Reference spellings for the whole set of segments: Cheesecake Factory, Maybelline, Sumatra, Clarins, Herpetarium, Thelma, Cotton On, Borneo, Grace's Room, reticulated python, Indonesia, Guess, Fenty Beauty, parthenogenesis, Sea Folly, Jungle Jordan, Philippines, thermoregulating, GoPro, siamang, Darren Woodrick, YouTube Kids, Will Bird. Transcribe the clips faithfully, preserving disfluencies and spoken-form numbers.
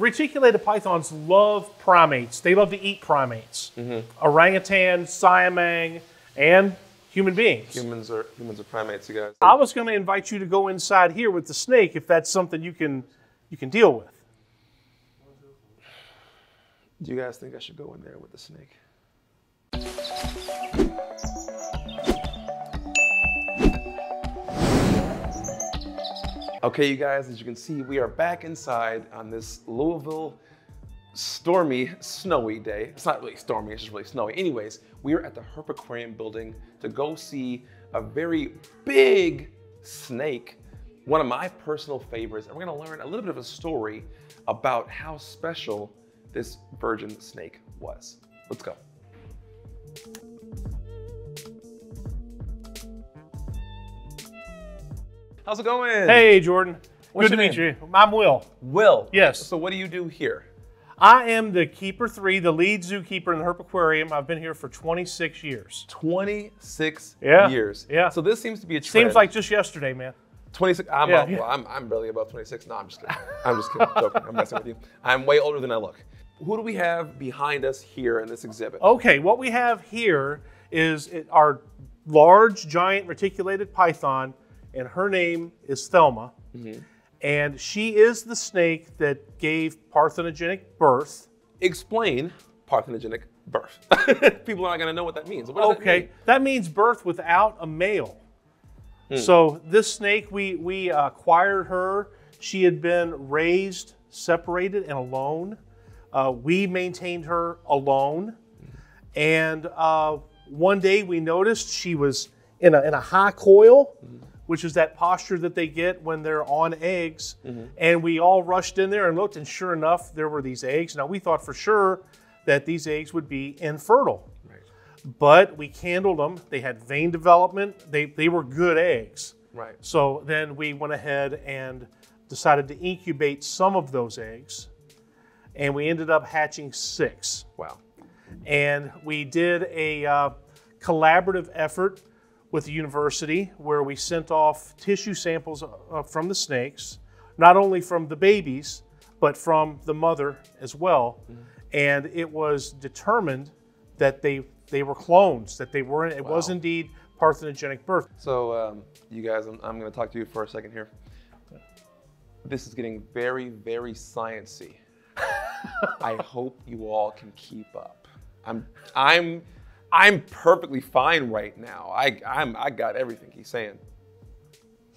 reticulated pythons love primates. They love to eat primates. Mm-hmm. Orangutan, siamang, and human beings. Humans are humans are primates, you guys. I was going to invite you to go inside here with the snake if that's something you can you can deal with. Do you guys think I should go in there with the snake? Okay, you guys, as you can see, we are back inside on this Louisville stormy, snowy day. It's not really stormy, it's just really snowy. Anyways, we are at the Herpetarium building to go see a very big snake, one of my personal favorites. And we're gonna learn a little bit of a story about how special this virgin snake was. Let's go. How's it going? Hey, Jordan. What's Good to name? meet you. I'm Will. Will. Yes. So what do you do here? I am the keeper three, the lead zookeeper in the Herpetarium. I've been here for twenty-six years. twenty-six yeah. years. Yeah. So this seems to be a trend. Seems like just yesterday, man. twenty-six, I'm, yeah. up, well, I'm, I'm barely above twenty-six. No, I'm just kidding. I'm just kidding. I'm joking. I'm messing with you. I'm way older than I look. Who do we have behind us here in this exhibit? Okay, what we have here is our large, giant, reticulated python, and her name is Thelma, mm-hmm. and she is the snake that gave parthenogenic birth. Explain parthenogenic birth. People are not gonna know what that means. What does okay, that, mean? that means birth without a male. Hmm. So this snake, we, we acquired her. She had been raised, separated, and alone. Uh, we maintained her alone. And uh, one day we noticed she was in a, in a high coil, mm-hmm. which is that posture that they get when they're on eggs. Mm-hmm. And we all rushed in there and looked, and sure enough, there were these eggs. Now we thought for sure that these eggs would be infertile, right. but we candled them. They had vein development. They, they were good eggs. Right. So then we went ahead and decided to incubate some of those eggs, and we ended up hatching six. Wow. And we did a uh, collaborative effort with the university, where we sent off tissue samples uh, from the snakes, not only from the babies, but from the mother as well. Mm-hmm. And it was determined that they they were clones, that they weren't, it wow. was indeed parthenogenic birth. So um, you guys, I'm, I'm gonna talk to you for a second here. This is getting very, very sciencey. I hope you all can keep up. I'm, I'm, I'm perfectly fine right now. I I'm I got everything he's saying.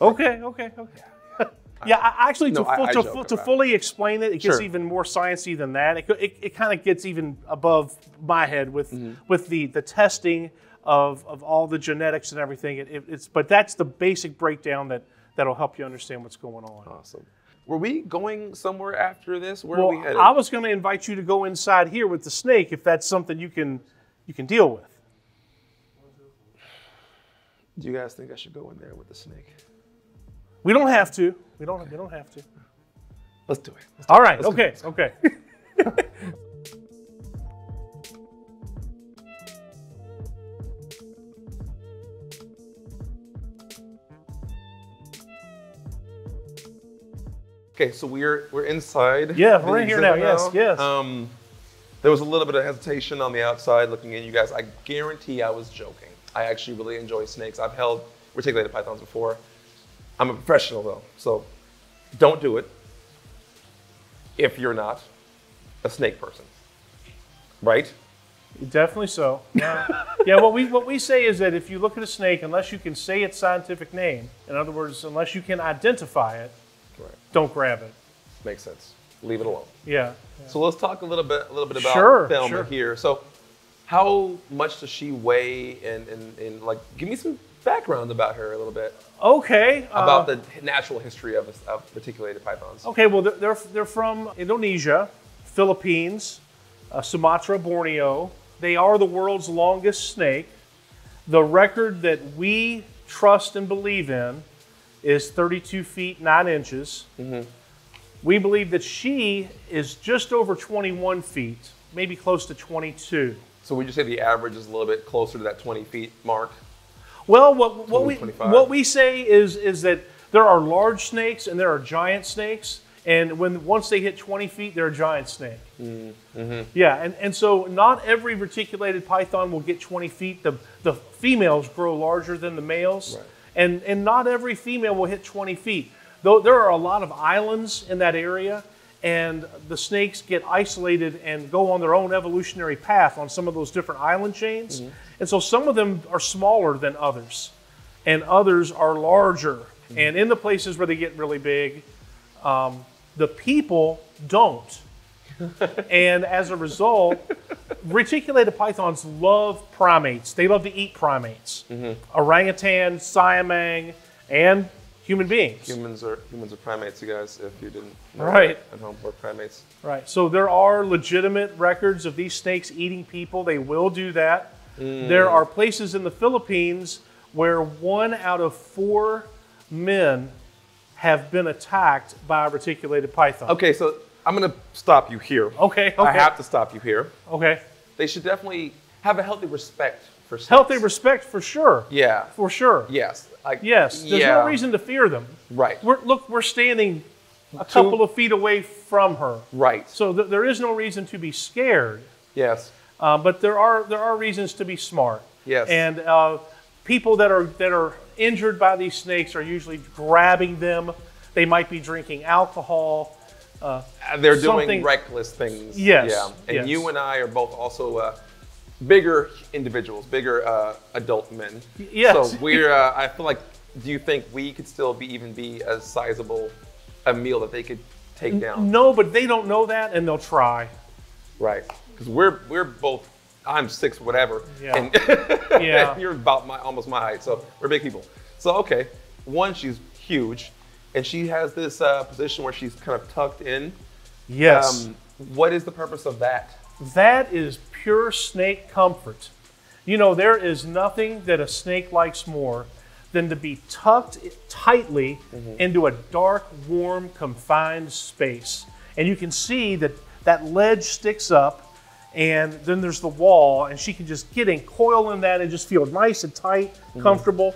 Okay, okay, okay. Yeah, yeah. yeah I, actually, to, no, full, I, I to, to fully it. explain it, it sure. gets even more sciencey than that. It it, it kind of gets even above my head with mm-hmm. with the the testing of of all the genetics and everything. It, it, it's but that's the basic breakdown that that'll help you understand what's going on. Awesome. Were we going somewhere after this? Where well, are we headed? I was going to invite you to go inside here with the snake if that's something you can. you can deal with. Do you guys think I should go in there with the snake? We don't have to. We don't, okay. we don't have to. Let's do it. Let's do All right, it. okay, okay. Okay, so we're we're inside. Yeah, we're in here now, now, yes, yes. Um, There was a little bit of hesitation on the outside looking in, you guys. I guarantee I was joking. I actually really enjoy snakes. I've held reticulated pythons before. I'm a professional though, so don't do it if you're not a snake person, right? Definitely so. Yeah. yeah. What we what we say is that if you look at a snake, unless you can say its scientific name, in other words, unless you can identify it, right. don't grab it. Makes sense. Leave it alone. Yeah, yeah. So let's talk a little bit, a little bit about sure, Thelma sure. here. So, how much does she weigh? And, and and like, give me some background about her a little bit. Okay. About uh, the natural history of, of reticulated pythons. Okay. Well, they're they're from Indonesia, Philippines, uh, Sumatra, Borneo. They are the world's longest snake. The record that we trust and believe in is thirty-two feet nine inches. Mm-hmm. We believe that she is just over twenty-one feet, maybe close to twenty-two. So would you say the average is a little bit closer to that twenty feet mark? Well, what, what, we, what we say is, is that there are large snakes and there are giant snakes, And when once they hit twenty feet, they're a giant snake. Mm-hmm. Yeah, and, and so not every reticulated python will get twenty feet. The, the females grow larger than the males. Right. And, and not every female will hit twenty feet. Though there are a lot of islands in that area, and the snakes get isolated and go on their own evolutionary path on some of those different island chains. Mm-hmm. And so some of them are smaller than others, and others are larger. Mm-hmm. And in the places where they get really big, um, the people don't. And as a result, reticulated pythons love primates. They love to eat primates. Mm-hmm. Orangutan, siamang, and human beings. Humans are humans are primates, you guys, if you didn't know. Right. At home for primates. Right. So there are legitimate records of these snakes eating people. They will do that. Mm. There are places in the Philippines where one out of four men have been attacked by a reticulated python. Okay, so I'm gonna stop you here. Okay, okay. I have to stop you here. Okay. They should definitely have a healthy respect for snakes. Healthy respect, for sure. Yeah. For sure. Yes. Like, yes, there's yeah. no reason to fear them. Right. We're, look, we're standing a Two. couple of feet away from her. Right. So th there is no reason to be scared. Yes. Uh, but there are there are reasons to be smart. Yes. And uh, people that are that are injured by these snakes are usually grabbing them. They might be drinking alcohol. Uh, They're doing reckless things. Yes. Yeah. And yes. you and I are both also. Uh, Bigger individuals, bigger uh, adult men. Yes. So we're, uh, I feel like, do you think we could still be even be as sizable a meal that they could take down? No, but they don't know that, and they'll try. Right. Because we're, we're both, I'm six, whatever. Yeah. And yeah. You're about my, almost my height, so we're big people. So, okay. One, she's huge, and she has this uh, position where she's kind of tucked in. Yes. Um, what is the purpose of that? That is pure snake comfort. You know, there is nothing that a snake likes more than to be tucked tightly mm-hmm. into a dark, warm, confined space. And you can see that that ledge sticks up, and then there's the wall, and she can just get in, coil in that, and just feel nice and tight, mm-hmm. comfortable.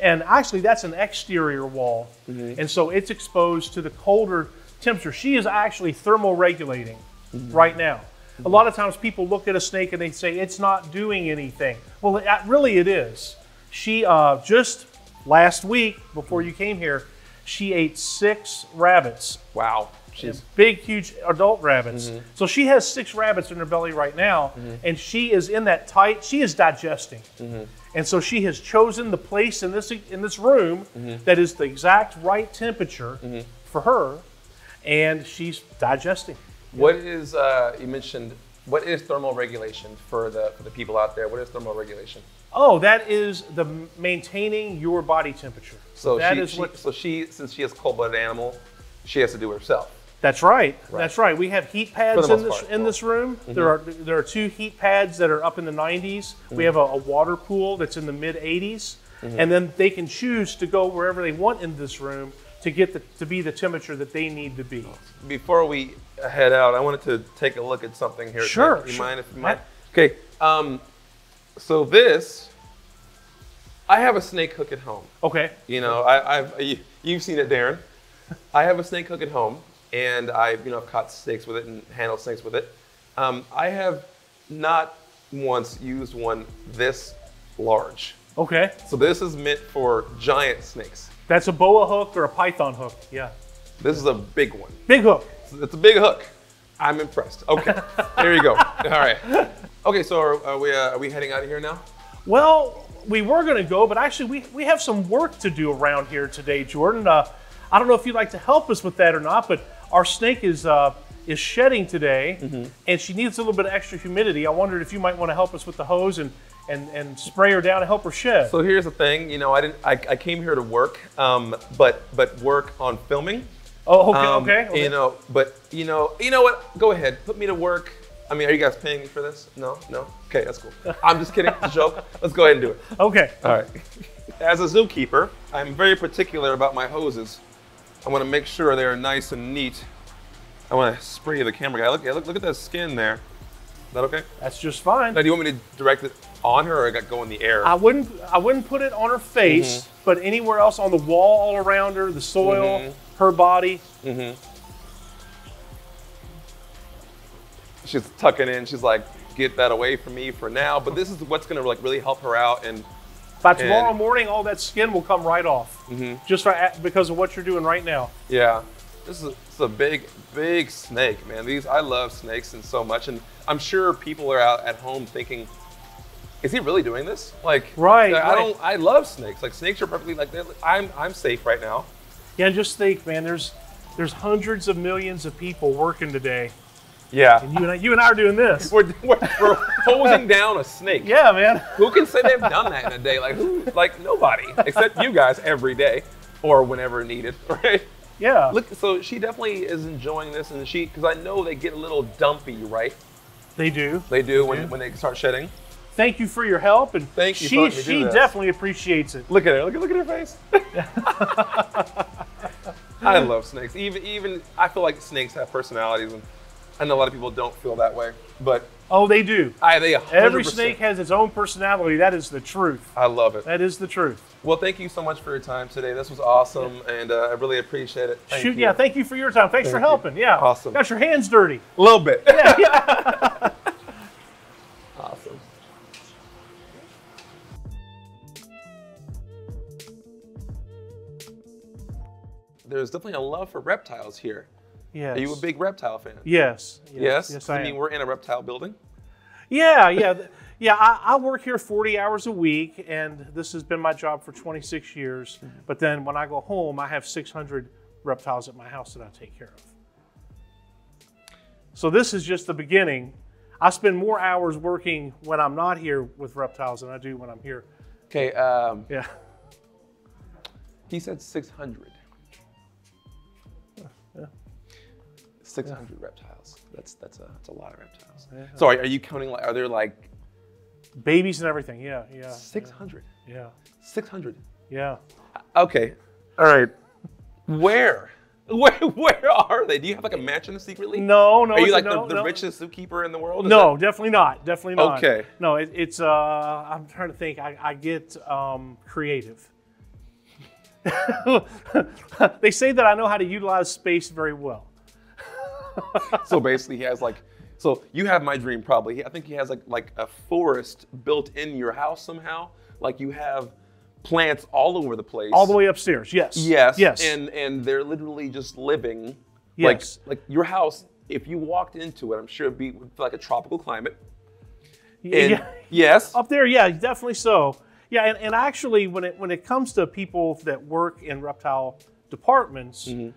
And actually, that's an exterior wall. Mm-hmm. And so it's exposed to the colder temperature. She is actually thermoregulating mm-hmm. right now. A lot of times people look at a snake and they say, it's not doing anything. Well, it, really it is. She uh, just last week, before you came here, she ate six rabbits. Wow. She's big, huge adult rabbits. Mm-hmm. So she has six rabbits in her belly right now, mm-hmm. and she is in that tight, she is digesting. Mm-hmm. And so she has chosen the place in this, in this room mm-hmm. that is the exact right temperature mm-hmm. for her, and she's digesting. Yeah. What is, uh, you mentioned, what is thermal regulation for the, for the people out there? What is thermal regulation? Oh, that is the maintaining your body temperature. So, that she, is she, what, so she, since she is a cold-blooded animal, she has to do it herself. That's right. right. That's right. We have heat pads in this, part, in this room. Mm-hmm. There are, there are two heat pads that are up in the nineties. Mm-hmm. We have a, a water pool that's in the mid eighties. Mm-hmm. And then they can choose to go wherever they want in this room to get the, to be the temperature that they need to be. Before we head out, I wanted to take a look at something here. Sure. Do you mind if you mind? Okay, um, so this, I have a snake hook at home. Okay. You know, I, I've, you, you've seen it, Darren. I have a snake hook at home, and I've, you know, I've caught snakes with it and handled snakes with it. Um, I have not once used one this large. Okay. So this is meant for giant snakes. That's a boa hook or a python hook, yeah. This is a big one. Big hook. It's a big hook. I'm impressed. Okay, there you go. All right. Okay, so are, are we uh, are we heading out of here now? Well, we were gonna go, but actually we, we have some work to do around here today, Jordan. Uh, I don't know if you'd like to help us with that or not, but our snake is, uh, is shedding today, mm-hmm. and she needs a little bit of extra humidity. I wondered if you might wanna help us with the hose and And, and spray her down and help her shed. So here's the thing, you know, I didn't. I, I came here to work, um, but but work on filming. Oh, okay, um, okay, okay. You know, but you know, you know what? Go ahead, put me to work. I mean, are you guys paying me for this? No, no. Okay, that's cool. I'm just kidding. It's a joke. Let's go ahead and do it. Okay. All right. As a zookeeper, I'm very particular about my hoses. I want to make sure they're nice and neat. I want to spray the camera guy. Look, look, look at that skin there. Is that okay? That's just fine. Now, do you want me to direct it on her, or I got to go in the air? I wouldn't. I wouldn't put it on her face, mm-hmm. but anywhere else on the wall, all around her, the soil, mm-hmm. her body. Mm-hmm. she's tucking in. She's like, get that away from me for now. But this is what's going to like really help her out. And by tomorrow and, morning, all that skin will come right off, mm-hmm. just right because of what you're doing right now. Yeah, this is, a, this is a big, big snake, man. These I love snakes and so much, and I'm sure people are out at home thinking, is he really doing this? Like, right? I, I right. don't. I love snakes. Like snakes are perfectly like that. I'm I'm safe right now. Yeah, and just think, man. There's there's hundreds of millions of people working today. Yeah, and you and I, you and I are doing this. We're, we're, we're holding down a snake. Yeah, man. Who can say they've done that in a day? Like who? Like nobody, except you guys every day, or whenever needed, right? Yeah. Look, so she definitely is enjoying this, and she because I know they get a little dumpy, right? They do. They do they when do. when they start shedding. Thank you for your help, and thank you. She for letting me she do this. Definitely appreciates it. Look at her. Look at look at her face. I love snakes. Even even I feel like snakes have personalities. And, I know a lot of people don't feel that way, but oh, they do. I they one hundred percent. Every snake has its own personality. That is the truth. I love it. That is the truth. Well, thank you so much for your time today. This was awesome, yeah. and uh, I really appreciate it. Thank Shoot, you. yeah, thank you for your time. Thanks thank for helping. You. Yeah, awesome. Got your hands dirty a little bit. Yeah, yeah. Awesome. There's definitely a love for reptiles here. Yes. Are you a big reptile fan? Yes. Yes. Yes, yes I am. I mean, we're in a reptile building. Yeah, yeah, yeah. I, I work here forty hours a week, and this has been my job for twenty-six years. Mm-hmm. But then when I go home, I have six hundred reptiles at my house that I take care of. So this is just the beginning. I spend more hours working when I'm not here with reptiles than I do when I'm here. Okay. Um, yeah. He said six hundred. six hundred yeah. reptiles. That's that's a that's a lot of reptiles. Yeah. Sorry, are you counting? Like, are there like babies and everything? Yeah, yeah. six hundred. Yeah. six hundred. Yeah. Okay. All right. Where? Where where are they? Do you have like a mansion secretly? No, no. Are you like no, the, the no. richest zookeeper in the world? Is no, that... definitely not. Definitely not. Okay. No, it, it's. Uh, I'm trying to think. I, I get um, creative. They say that I know how to utilize space very well. So basically he has like, so you have my dream probably. I think he has like, like a forest built in your house somehow. Like you have plants all over the place. All the way upstairs, yes. Yes, yes. And, and they're literally just living. Yes. Like, like your house, if you walked into it, I'm sure it'd be like a tropical climate. And yeah. Yes. Up there, yeah, definitely so. Yeah, and, and actually when it, when it comes to people that work in reptile departments, mm-hmm.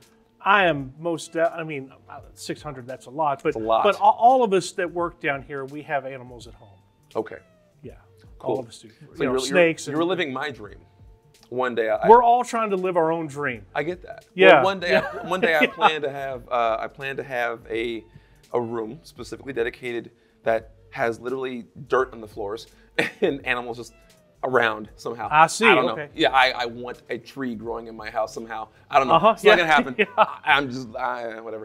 I am most, I mean, six hundred, that's a lot, but, a lot. But all of us that work down here, we have animals at home. Okay. Yeah, cool. All of us do. So you know, you're, snakes. You're, and, you're living my dream. One day. I, we're all trying to live our own dream. I get that. Yeah. Well, one day, yeah. I, one day I yeah. plan to have, uh, I plan to have a, a room specifically dedicated that has literally dirt on the floors and animals just around somehow. I see. I don't know. Okay. Yeah, I, I want a tree growing in my house somehow. I don't know. Uh-huh. It's yeah. not gonna happen. Yeah. I'm just I, whatever.